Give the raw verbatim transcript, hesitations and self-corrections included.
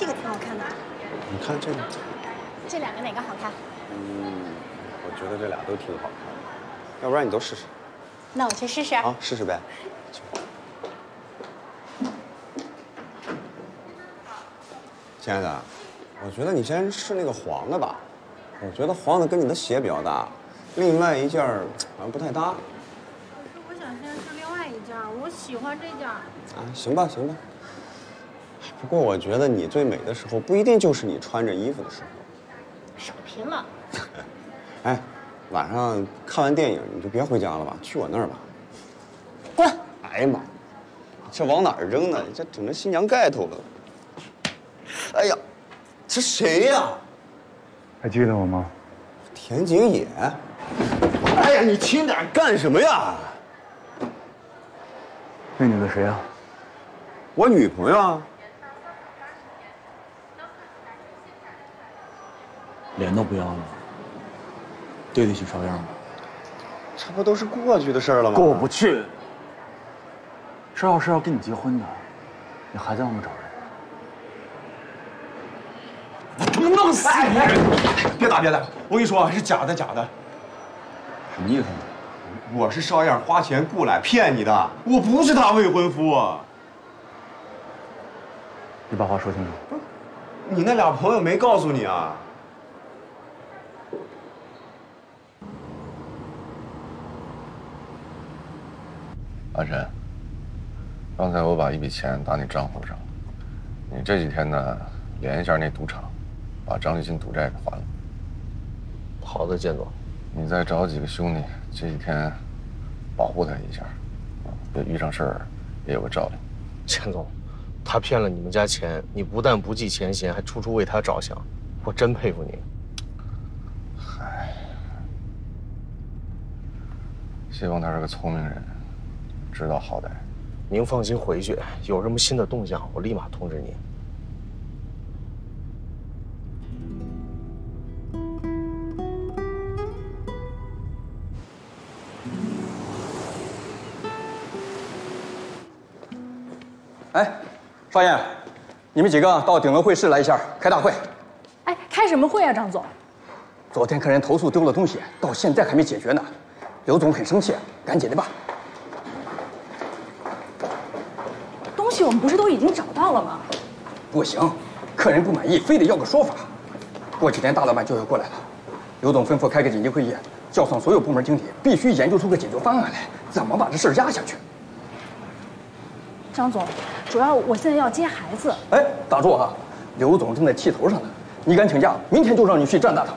这个挺好看的。你看这个。这两个哪个好看？嗯，我觉得这俩都挺好看的，要不然你都试试。那我去试试。啊，试试呗。去。亲爱的，我觉得你先试那个黄的吧。我觉得黄的跟你的鞋比较搭，另外一件儿好像不太搭。我想先试另外一件，我喜欢这件。啊，行吧，行吧。 不过我觉得你最美的时候不一定就是你穿着衣服的时候。少贫了。哎，晚上看完电影你就别回家了吧，去我那儿吧。滚！哎呀妈，这往哪儿扔呢？这整成新娘盖头了。哎呀，这谁呀？还记得我吗？田景野。哎呀，你轻点干什么呀？那女的谁呀？我女朋友啊。 脸都不要了，对得起朝阳吗？这不都是过去的事了吗？过不去。石老师要跟你结婚的，你还在外面找人？他妈弄死你！别打别打，我跟你说啊，是假的假的。什么意思？我是邵燕花钱雇来骗你的，我不是她未婚夫。你把话说清楚。不是，你那俩朋友没告诉你啊？ 阿晨，刚才我把一笔钱打你账户上，你这几天呢连一下那赌场，把张立新赌债给还了。好的，建总。你再找几个兄弟，这几天保护他一下，别遇上事儿也有个照应。建总，他骗了你们家钱，你不但不计前嫌，还处处为他着想，我真佩服你。唉，希望他是个聪明人。 知道好歹，您放心回去，有什么新的动向，我立马通知您。哎，少燕，你们几个到顶楼会室来一下，开大会。哎，开什么会啊，张总？昨天客人投诉丢了东西，到现在还没解决呢，刘总很生气，赶紧的吧。 我们不是都已经找到了吗？不行，客人不满意，非得要个说法。过几天大老板就要过来了，刘总吩咐开个紧急会议，叫上所有部门经理，必须研究出个解决方案来，怎么把这事儿压下去。张总，主要我现在要接孩子。哎，打住啊！刘总正在气头上呢，你敢请假，明天就让你去站大堂。